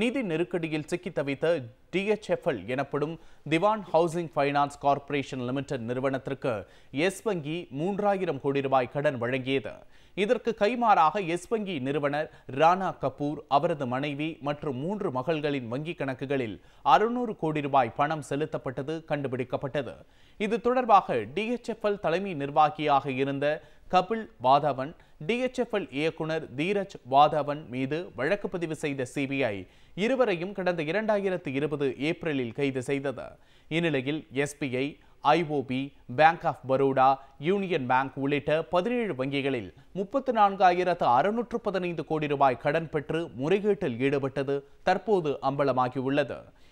நிதி நெருக்கடியில் சிக்கி தவித்த DHFL எனப்படும் Dewan housing finance corporation limited நிறுவனத்திற்கு எஸ் வங்கி 3000 கோடி ரூபாய் கடன் வழங்கியது. இதற்கு கைமாறாக எஸ் வங்கி நிறுவனர் ராணா கபூர், அவரது மனைவி மற்றும் 3 மகள்களின் வங்கிக் கணக்குகளில் 600 கோடி ரூபாய் பணம் செலுத்தப்பட்டது கண்டுபிடிக்கப்பட்டது. இது தொடர்பாக DHFL தலைமை நிர்வாகியாக இருந்த கபில் வாதவன், DHFL இயக்குனர் தீரஜ் வாதவன் மீது வழக்கு பதிவு செய்த CBI இருவரையும் கடந்த 2020 ஏப்ரலில் கைது செய்தது. இந்நிலையில் SBI, IOB, Bank of Baroda, Union Bank உள்ளிட்ட 17 வங்கிகளில் 34,615 கோடி ரூபாய் கடன் பெற்று முறைகேட்டில் ஈடுபட்டது தற்போது அம்பலமாகியுள்ளது.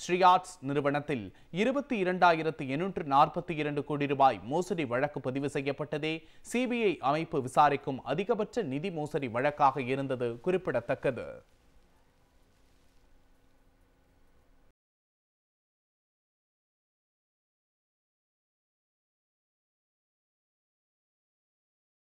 ஸ்ரீயாட்ஸ் நிறுவனத்தில் 22,842 கோடி ரூபாய் மோசடி வழக்கு பதிவு செய்யப்பட்டதே CBI அமைப்பு விசாரிக்கும் அதிகபட்ச நிதி மோசடி வழக்காக இருந்தது குறிப்பிடத்தக்கது.